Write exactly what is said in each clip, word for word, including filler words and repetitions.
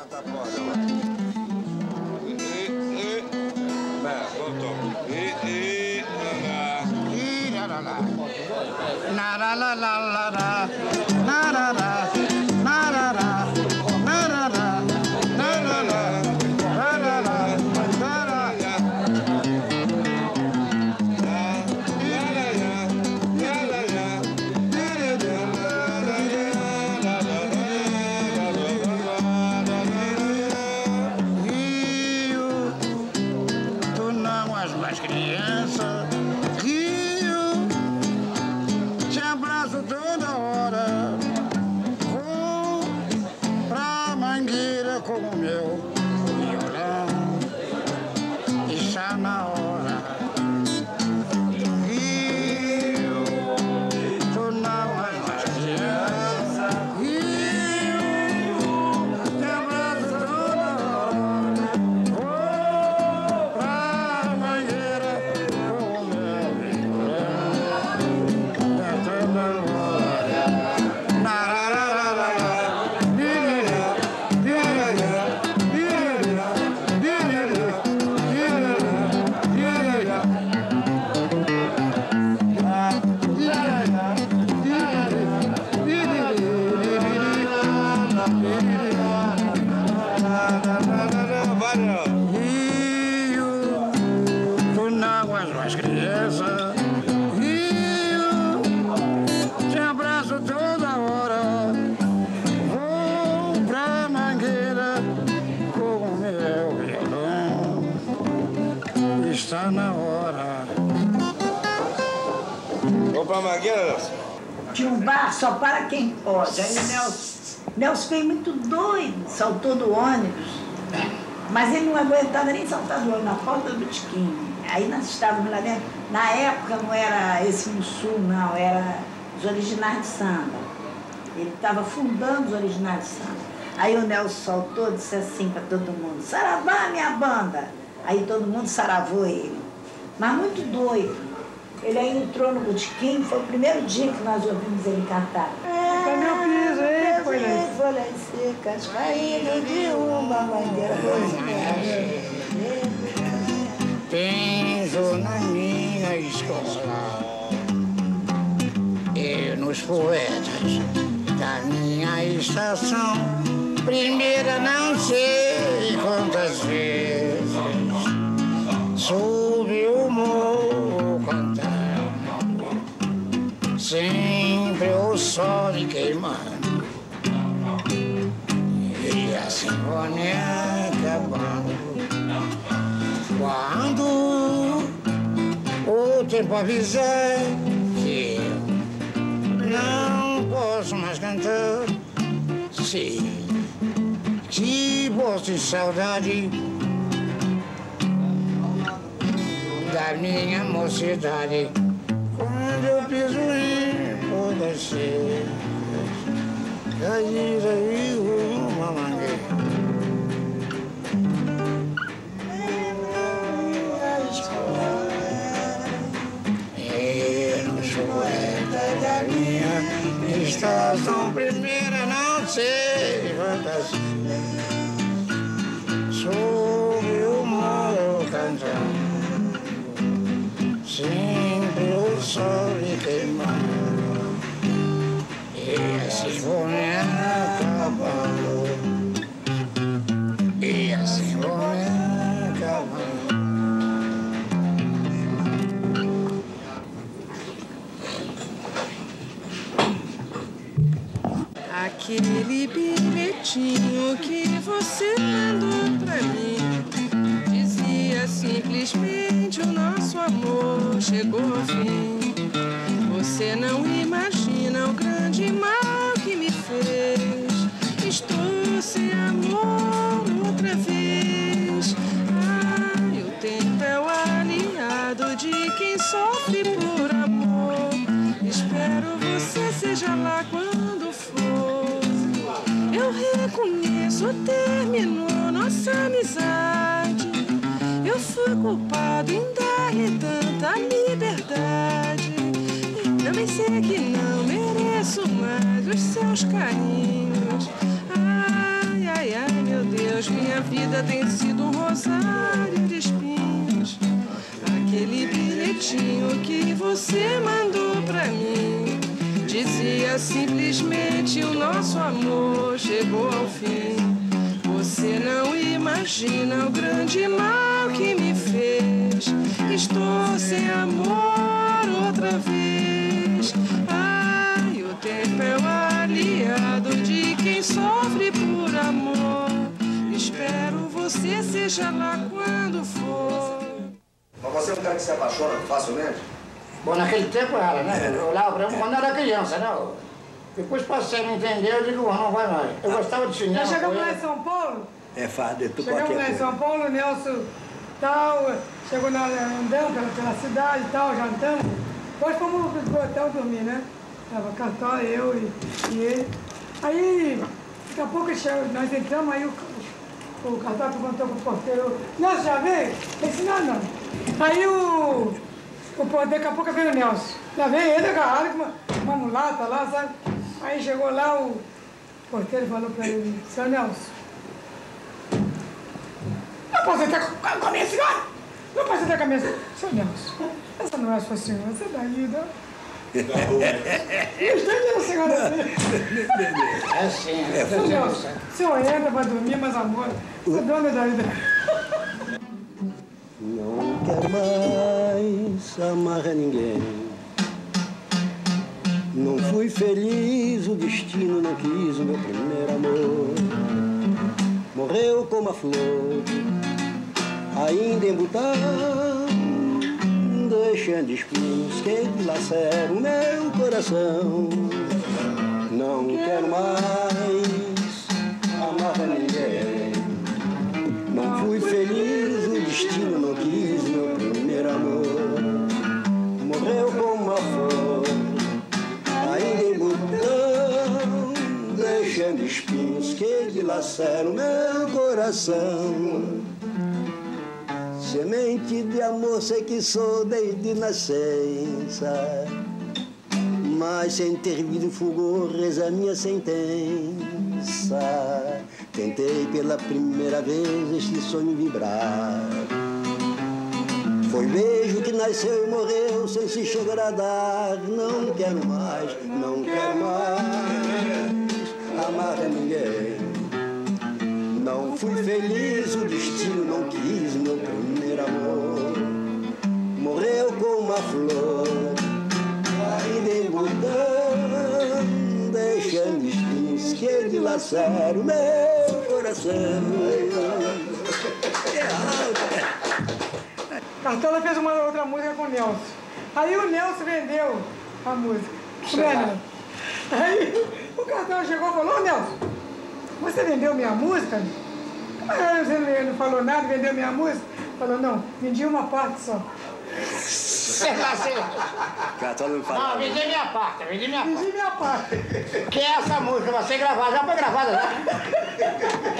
cantar fora. E, e, e. Bem, voltou. E, e, lá, lá. E, lá, lá, lá. Na, lá, lá, lá, lá, lá. Na, lá, lá. Na, lá, lá. Na, lá, lá. Na, lá, lá. Tinha um bar só para quem pode. Aí o Nelson, Nelson veio muito doido, saltou do ônibus, mas ele não aguentava nem saltar do ônibus, na falta do tiquinho. Aí nós estávamos lá dentro. Na época não era esse Mussum, não, era os originais de samba. Ele estava fundando os originais de samba. Aí o Nelson saltou e disse assim para todo mundo: "Saravá, minha banda!" Aí todo mundo saravou ele, mas muito doido. Ele aí entrou no botequim, foi o primeiro dia que nós ouvimos ele cantar. É, meu piso, hein, foi secas, caindo de uma mangueira. Penso na minha escola e nos poetas da minha estação. Primeira não sei quantas vezes soube o morro cantar. Sempre o sol queimando e a sinfonia acabando. Quando o tempo avisar que eu não posso mais cantar, sim, que posso de saudade da minha mocidade. Quando eu piso em descer, cair aí uma mangueira. E no poeta da minha estação, primeira não sei quantas, soube o morro cantando, sempre o sol queimando. E a sinfonia acabou, e a sinfonia acabou. Aquele bilhetinho que você mandou pra mim dizia simplesmente: o nosso amor chegou ao fim. Você não imagina o grande mal que me fez. Estou sem amor outra vez. Ai, o tempo é o aliado de quem sofre por amor. Espero você seja lá quando for. Eu reconheço, terminou nossa amizade. Eu fui culpado em dar-lhe tanta liberdade. Também sei que não mereço mais os seus carinhos. Ai, ai, ai, meu Deus. minha vida tem sido um rosário de espinhos. Aquele bilhetinho que você mandou pra mim dizia simplesmente: o nosso amor chegou ao fim. Você não imagina o grande mal que me fez. Estou sem amor outra vez. Ai, o tempo é o aliado de quem sofre por amor. Espero você seja lá quando for. Mas você é um cara que se apaixona facilmente? Bom, naquele tempo era, né? Eu olhava pra mim quando era criança, né? Depois passei a me entender, eu digo, não vai mais. Eu gostava de cinema. Nós chegamos lá em São Paulo. É fácil, tu qualquer coisa. Chegamos lá em São Paulo, Nelson, tal, chegou na andando pela, pela cidade e tal, jantamos. Depois fomos pro hotel dormir, né? Tava Cartola, eu e, e ele. Aí, daqui a pouco nós entramos, aí o, o Cartola perguntou pro porteiro, Nelson, já veio? Ele disse, não, não. Aí o, o daqui a pouco veio o Nelson. Já veio ele agarrado com uma, uma mulata lá, sabe? Aí chegou lá, o porteiro falou pra ele, seu Nelson, não posso entrar com a minha senhora! Não posso entrar com a minha senhora! Seu Nelson, essa não é a sua senhora, você tá linda. E os dois eram senhora assim. É sim, é seu Nelson, o senhor entra pra dormir, mas amor, você dona da vida. Não quero mais amarrar ninguém. Não fui feliz, o destino não quis o meu primeiro amor. Morreu como a flor, ainda em botão, deixando espinhos que laceram o meu coração. Não quero mais amar ninguém. Não fui feliz, o destino não quis o meu primeiro amor. Morreu como a flor, deixando espinhos que dilaceram meu coração. Semente de amor sei que sou desde nascença, mas sem ter vindo fulgor, reza a minha sentença. Tentei pela primeira vez este sonho vibrar. Foi beijo que nasceu e morreu sem se chegar a dar. Não quero mais, não quero mais amar ninguém. Não fui feliz, o destino não quis meu primeiro amor. Morreu como a flor, ainda em botão, deixando espinhos que dilaceram meu coração. Cartola fez uma outra música com o Nelson. Aí o Nelson vendeu a música. Aí o Cartola chegou e falou, Nelson, você vendeu minha música? Mas ele não falou nada, vendeu minha música? Falou, não, vendi uma parte só. Sei lá, sei lá. Cartola não falou. Não, vendi minha parte, vendi minha parte. Vendi minha parte. Que é essa música, vai ser gravada, já foi gravada já.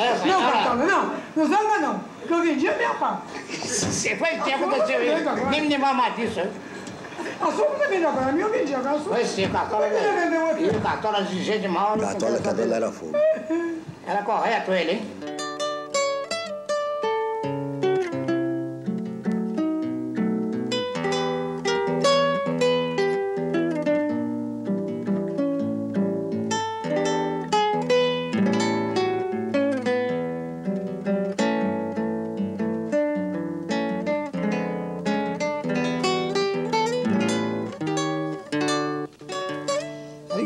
Essa, não, não, Cartola, não, não zanga não, porque eu vendi a minha parte. Você foi o que aconteceu isso, nem me lembrar mais disso. A sua você vendeu agora, a minha eu vendi agora. Foi sim, o Cartola vendeu. E o Cartola de jeito de mal. O Cartola, o Cartola era fogo. Era correto ele, hein?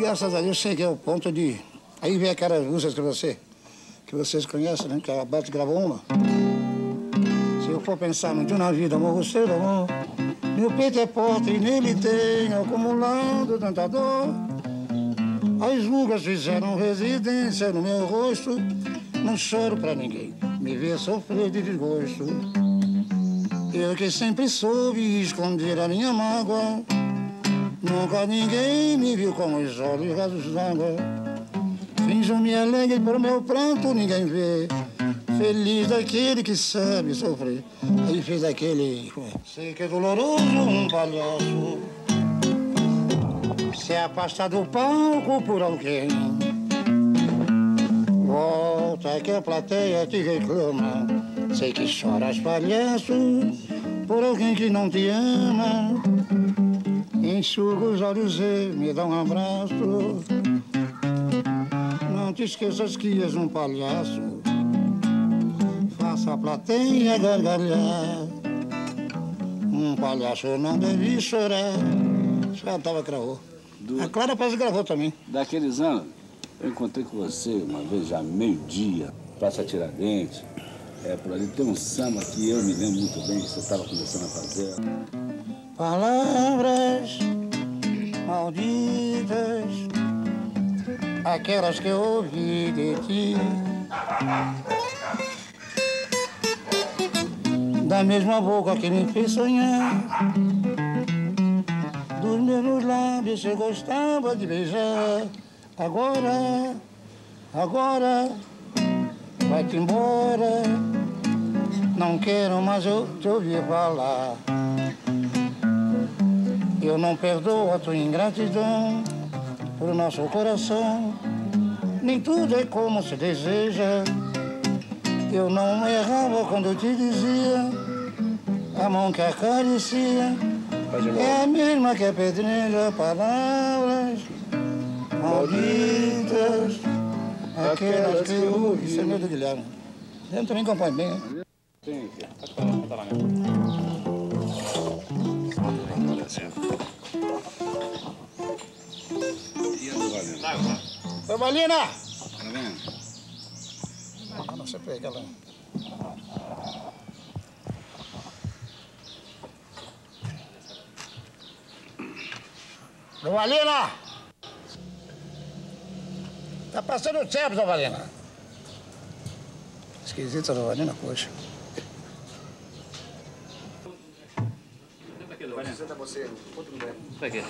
Graças a Deus cheguei ao ponto de... Aí vem aquelas músicas que, você, que vocês conhecem, né? Que a Beth gravou uma. Se eu for pensar muito na vida, morro cedo, amor. Meu peito é porta e nele tem acumulado tanta dor. As rugas fizeram residência no meu rosto. Não choro pra ninguém, me ver sofrer de desgosto. Eu que sempre soube esconder a minha mágoa. Nunca ninguém me viu com os olhos rasos d'água. Finjo-me alegre pro meu pranto ninguém vê. Feliz daquele que sabe sofrer. Aí fez aquele... Sei que é doloroso um palhaço se afastar do palco por alguém. Volta é que a plateia te reclama. Sei que choras, palhaço, por alguém que não te ama. Enxuga os olhos e me dá um abraço. Não te esqueças que és um palhaço. Faça a plateia gargalhar. Um palhaço não devia chorar. Só cantava cravou. Do... A Clara parece que gravou também. Daqueles anos, eu encontrei com você uma vez já meio-dia, Praça Tiradentes. É, por ali tem um samba que eu me lembro muito bem, que você estava começando a fazer. Palavras malditas, aquelas que eu ouvi de ti. Da mesma boca que me fez sonhar, dos meus lábios eu gostava de beijar. Agora, agora, vai-te embora. Não quero mais eu te ouvir falar. Eu não perdoo a tua ingratidão pro nosso coração. Nem tudo é como se deseja. Eu não errava quando eu te dizia, a mão que acaricia é a mesma que apedreja. Palavras malditas, aquelas que eu ouvi. Isso é meu do Guilherme. Eu também acompanho bem, né? Sim, acho que ela não tá lá mesmo. Ô, Valina! Tá vendo? Ah, não, você pega lá. Dona Valina! Tá passando o tempo, Dona Valina. Esquisita, Dona Valina, poxa. Senta aqui, Dona Valina. Senta você, outro lugar. Senta aqui.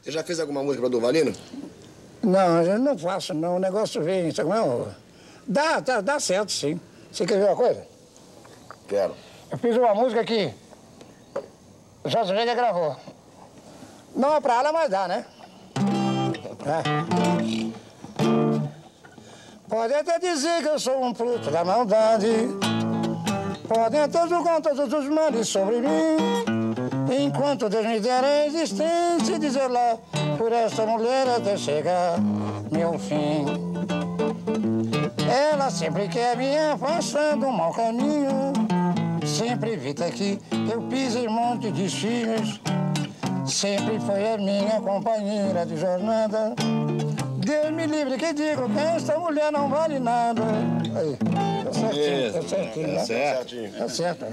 Você já fez alguma música pra Dona Valina? Não, eu não faço, não. O negócio vem, sabe como é? Dá, dá, dá certo, sim. Você quer ver uma coisa? Quero. Eu fiz uma música que o Jorge Vega gravou. Não é pra ela, mas dá, né? É. Podem até dizer que eu sou um fruto da maldade. Podem até julgar todos os males sobre mim. Enquanto Deus me der a existência, dizer lá, por essa mulher até chegar meu fim. Ela sempre quer me afastar do mau caminho, sempre evita que eu pise em um monte de filhos. Sempre foi a minha companheira de jornada. Deus me livre que digo que esta mulher não vale nada. Aí. É certinho, é certinho, é certinho, né? É certo.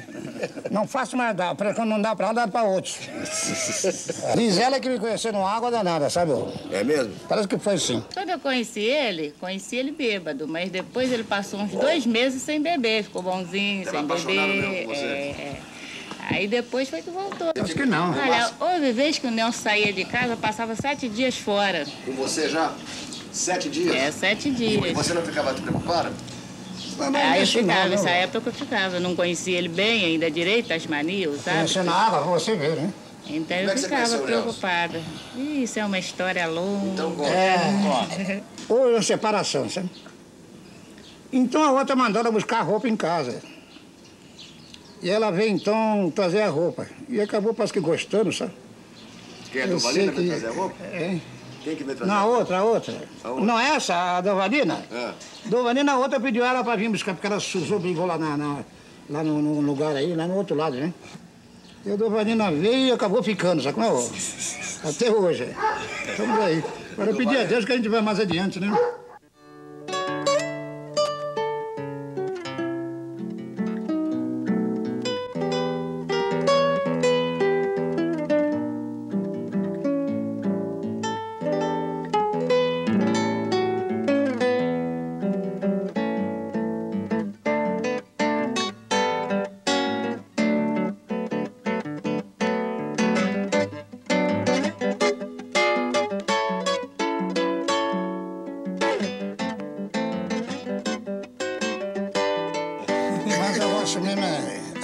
Não faço mais dar, porque quando não dá pra ela, dá pra outros. Diz ela que me conheceu numa água danada, sabe? É mesmo? Parece que foi sim. Quando eu conheci ele, conheci ele bêbado, mas depois ele passou uns dois meses sem beber, ficou bonzinho, sem beber. É, aí depois foi que voltou. Acho que não. Olha, houve vez que o Nelson saía de casa, passava sete dias fora. Com você já? Sete dias? É, sete dias. E você não ficava preocupada? Aí eu ficava, nessa época eu ficava. Eu não conhecia ele bem ainda direito, as manias, sabe? Mencionava, você vê, né? Então eu ficava preocupada. Isso é uma história longa. Então conta. É, houve uma separação, sabe? Então a outra mandou ela buscar roupa em casa. E ela veio então trazer a roupa. E acabou, parece que gostando, sabe? Quem é a Dona Valina que veio trazer a roupa? É. Quem que veio trazer? Não, a outra, a outra. A outra. Não essa, a Dona Valina? É. Dona Valina, a outra pediu ela para vir buscar, porque ela se obrigou lá, na, na, lá no, no lugar aí, lá no outro lado, né? E a Dona Valina veio e acabou ficando, sabe como é? Até hoje. Estamos aí. Agora eu pedi a Deus que a gente vai mais adiante, né?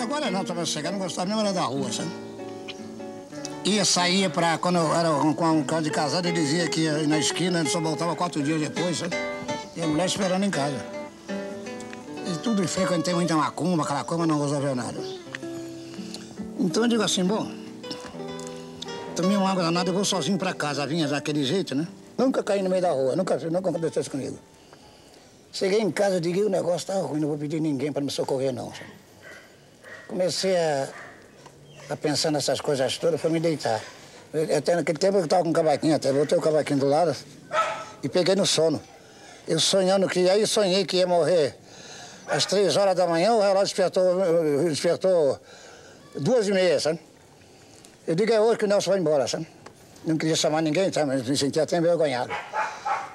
Agora não, estava chegando, não gostava mesmo era da rua, sabe? ia, saía pra... Quando eu era um, um cara de casado, ele dizia que ia na esquina, ele só voltava quatro dias depois, sabe? E a mulher esperando em casa. E tudo em frequentei muita macumba, aquela coisa, não resolveu nada. Então eu digo assim, bom, tomei uma água danada e vou sozinho pra casa, vinha daquele jeito, né? Nunca caí no meio da rua, nunca, nunca aconteceu isso comigo. Cheguei em casa e digo, o negócio tá ruim, não vou pedir ninguém pra me socorrer, não, sabe? Comecei a, a pensar nessas coisas todas, foi me deitar. Eu, até naquele tempo eu tava com um cavaquinho, até botei o cavaquinho do lado e peguei no sono. Eu sonhando que... Aí sonhei que ia morrer às três horas da manhã, o relógio despertou, despertou duas e meia, sabe? Eu digo, é hoje que o Nelson vai embora, sabe? Não queria chamar ninguém, tá? Mas me sentia até envergonhado.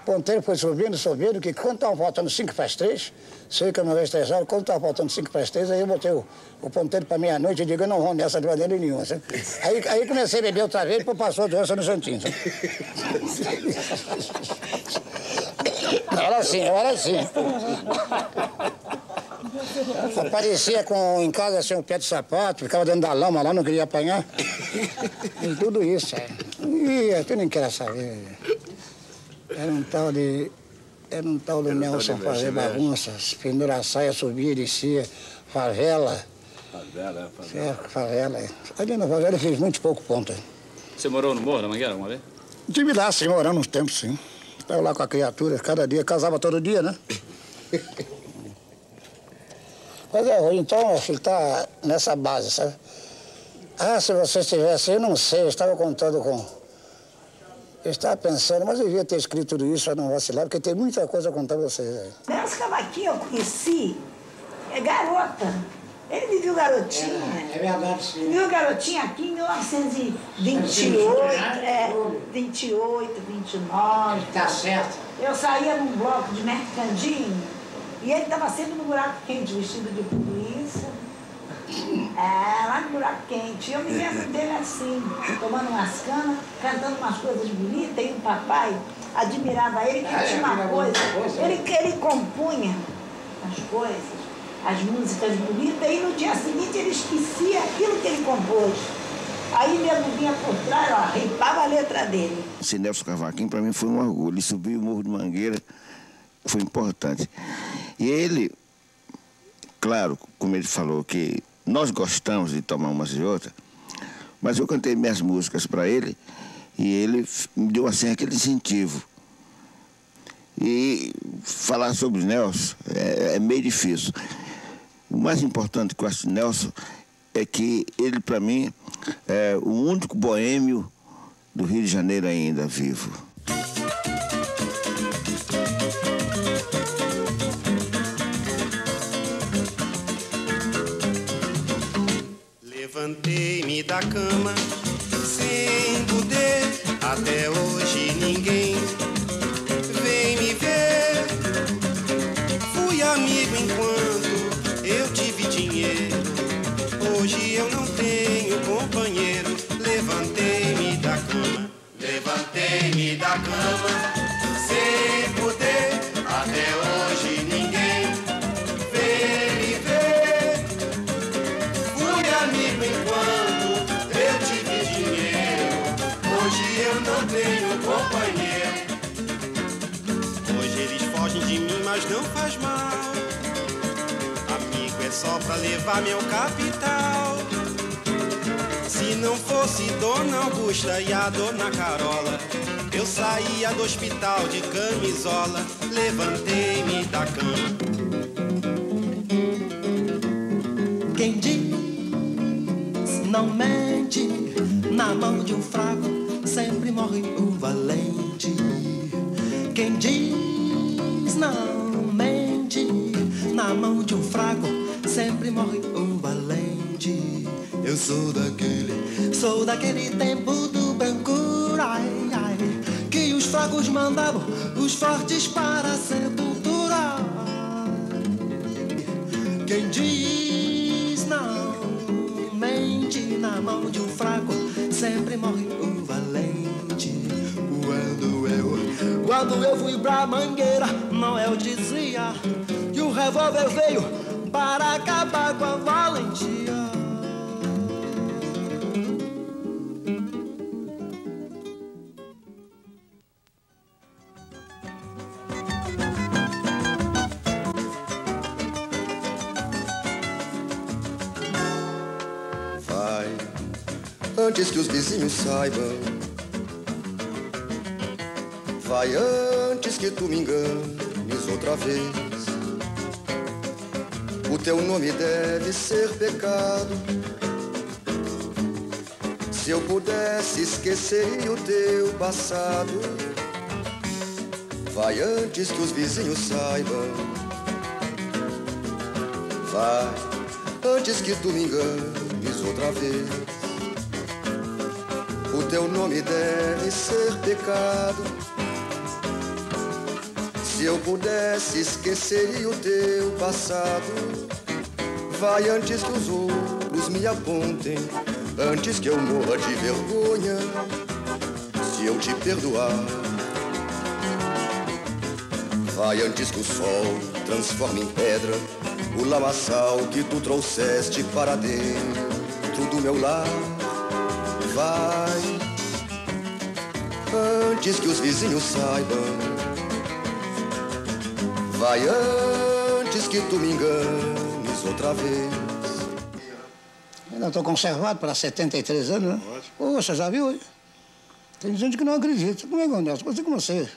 O ponteiro foi subindo, subindo, que quando estava faltando cinco para as três, sei que eu não vejo três horas, quando estava faltando cinco para as três, aí eu botei o, o ponteiro para meia-noite e digo, eu não vou nessa de maneira nenhuma, sabe? Aí, aí comecei a beber outra vez e passou a doença no santinho, sabe? Era assim, era assim. Aparecia com, em casa assim, um pé de sapato, ficava dentro da lama lá, não queria apanhar. E tudo isso, é. E tu nem queria saber. Era um tal de... Era um tal do Nelson fazer bagunças, pendurar saia, subia, descia, favela. Favela, favela. É, favela. Ali na favela eu fiz muito pouco ponto. Você morou no morro da Mangueira alguma vez? Tive lá, sim, morando uns tempos, sim. Estava lá com a criatura, cada dia, casava todo dia, né? Mas é, então, meu filho, tá nessa base, sabe? Ah, se você estivesse, eu não sei, eu estava contando com... Eu estava pensando, mas eu devia ter escrito tudo isso, para não vacilar, porque tem muita coisa a contar pra vocês aí. Nelson Cavaquinho eu conheci, é garota. Ele me viu garotinho, né? É verdade, sim. Me viu garotinho aqui em mil novecentos e vinte e oito, é, vinte e oito, vinte e nove. Tá certo. Eu saía num bloco de Mercandinho e ele estava sempre no buraco quente, vestido de polícia. É, lá no buraco quente. Eu me lembro dele assim, tomando umas canas, cantando umas coisas bonitas, e o papai admirava ele, que tinha uma coisa. Ele, ele compunha as coisas, as músicas bonitas, e no dia seguinte ele esquecia aquilo que ele compôs. Aí mesmo vinha por trás, ó, ripava a letra dele. Esse Nelson Cavaquinho para mim foi um orgulho. Ele subiu o Morro de Mangueira, foi importante. E ele, claro, como ele falou, que nós gostamos de tomar umas e outras, mas eu cantei minhas músicas para ele e ele me deu assim aquele incentivo. E falar sobre o Nelson é, é meio difícil. O mais importante que eu acho de Nelson é que ele, para mim, é o único boêmio do Rio de Janeiro ainda vivo. Levantei-me da cama sem poder, até hoje ninguém vem me ver. Fui amigo enquanto eu tive dinheiro, hoje eu não tenho companheiro. Levantei-me da cama, levantei-me da cama, sem poder, até hoje ninguém vem me ver. Fui amigo enquanto eu tive dinheiro, hoje eu não tenho companheiro. Hoje eles fogem de mim, mas não faz mal, só pra levar meu capital. Se não fosse Dona Augusta e a Dona Carola, eu saía do hospital de camisola. Levantei-me da cama. Quem diz não mente, na mão de um fraco sempre morre um valente. Quem diz não mente, na mão de um fraco sempre morre um valente. Eu sou daquele, sou daquele tempo do brancura, ai, ai, que os fracos mandavam os fortes para a sepultura. Quem diz não mente, na mão de um fraco sempre morre um valente. Quando eu, quando eu fui pra Mangueira, Noel dizia que o revólver veio para acabar com a valentia. antes que os vizinhos saibam. Vai antes que tu me enganes outra vez. O teu nome deve ser pecado. Se eu pudesse, esqueceria o teu passado. Vai antes que os vizinhos saibam. Vai antes que tu me enganes outra vez. O teu nome deve ser pecado. Se eu pudesse, esqueceria o teu passado. Vai antes que os outros me apontem, antes que eu morra de vergonha se eu te perdoar. Vai antes que o sol transforme em pedra o lamaçal que tu trouxeste para dentro do meu lar. Vai antes que os vizinhos saibam. Vai antes que tu me enganes outra vez. Ainda estou conservado para setenta e três anos, né? Ótimo. Ô, você já viu? Tem gente que não acredita. Como é que acontece? Você como você?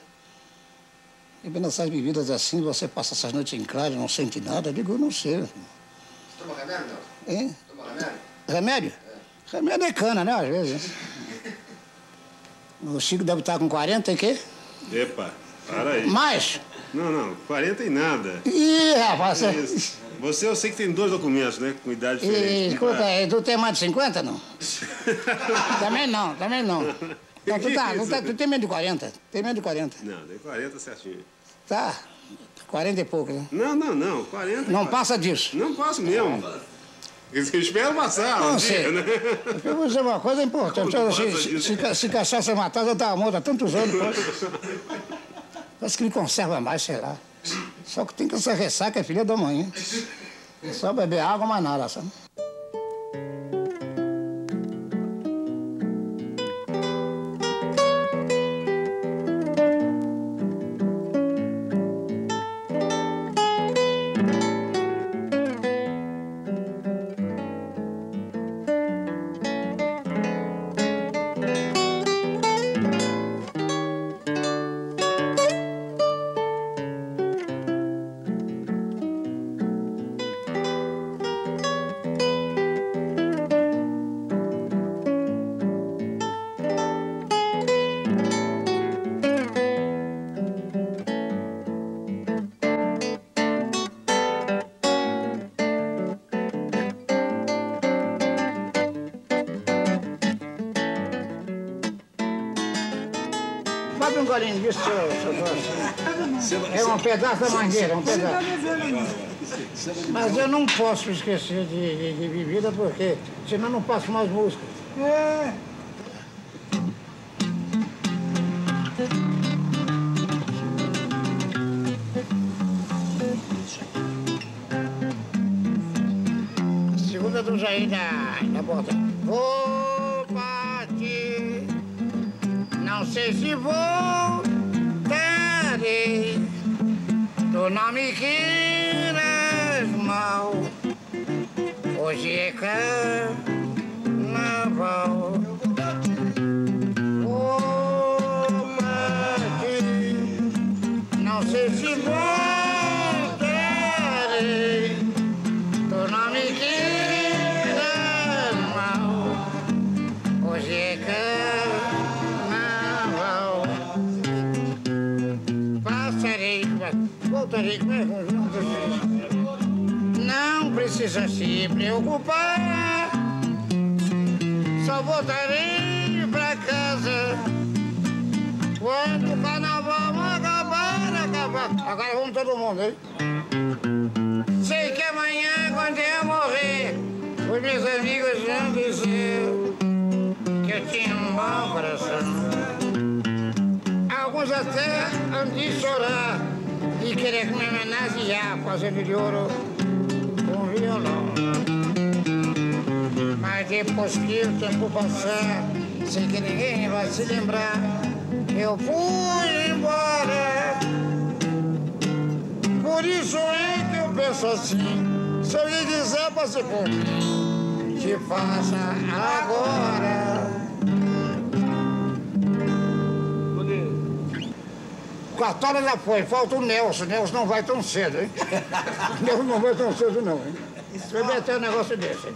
E bem, nessas bebidas assim, você passa essas noites em claro, não sente nada. Eu digo, eu não sei. Você toma remédio, então? Hein? Toma remédio? Remédio? É. Remédio é cana, né? Às vezes. O Chico deve estar com quarenta e quê? Epa, para aí. Mais? Não, não, quarenta e nada. Ih, rapaz. É isso. Você, eu sei que tem dois documentos, né? Com idade diferente. E, escuta, pra... tu tem mais de cinquenta, não? Também não, também não. Não, tu, tá, não tá, tu tem menos de quarenta? Tem menos de quarenta? Não, tem quarenta certinho. Tá, quarenta e pouco, né? Não, não, não, quarenta. Não passa disso? Não passa mesmo. Eu espero passar. Não um sei. Dia, né? Eu vou dizer uma coisa importante. Eu, se, se, se, se cachaça matar, eu tava morto há tantos anos. Parece que me conserva mais, sei lá. Só que tem que essa ressaca, é filha da manhã. É só beber água, mais nada, sabe? Um golinho disso, seu Jorge. É um pedaço da Mangueira, um pedaço. Mas eu não posso esquecer de, de, de bebida, porque senão não passo mais música. É. Segunda do Jair na, na bota. Vou partir, não sei se voltarei. Tu não me queiras mal. Hoje é carnaval. Vou partir, não sei se voltarei. Tu não me queiras mal. Hoje é carnaval. Não precisa se preocupar, só voltarei pra casa quando o carnaval acabar, acabar. Agora vamos todo mundo, hein? Sei que amanhã, quando eu morrer, os meus amigos vão dizer que eu tinha um mau coração. Alguns até hão de chorar e querer me homenagear fazendo de ouro com violão. Mas depois que o tempo passar, sem que ninguém vai se lembrar, eu fui embora. Por isso é que eu penso assim, se eu lhe dizer, passe por mim, te faça agora. Cartola já foi, falta o Nelson. Nelson não vai tão cedo, hein? Nelson não vai tão cedo, não, hein? Você vai ter um negócio desse, hein?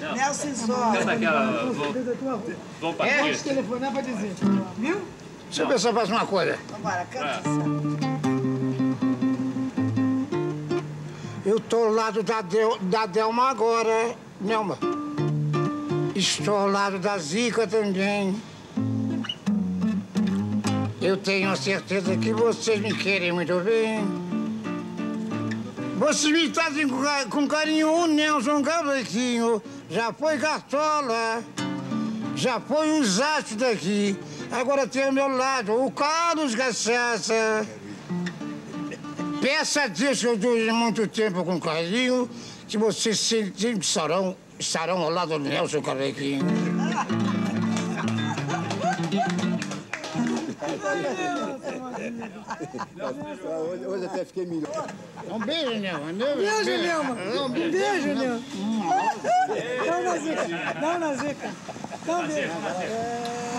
Não. Nelson só. Vamos para aqui. Pode telefonar para dizer. Viu? Deixa eu ver se eu faço uma coisa. Vamos embora, canta isso. Eu tô ao lado da, Del, da Delma agora, Nelma. Estou ao lado da Zica também. Eu tenho a certeza que vocês me querem muito bem. Vocês me trazem com carinho o Nelson Cavaquinho. Já foi Cartola, já foi os astros daqui. Agora tem ao meu lado o Carlos Garcia. Peça a Deus que eu dou muito tempo com carinho, que vocês sempre estarão, estarão ao lado do Nelson Cavaquinho. Hoje até fiquei melhor. Um beijo, Nelma. Um beijo, Nelma. Um beijo, Nelma. Não na Zica. Não na Zica. Não, beijo.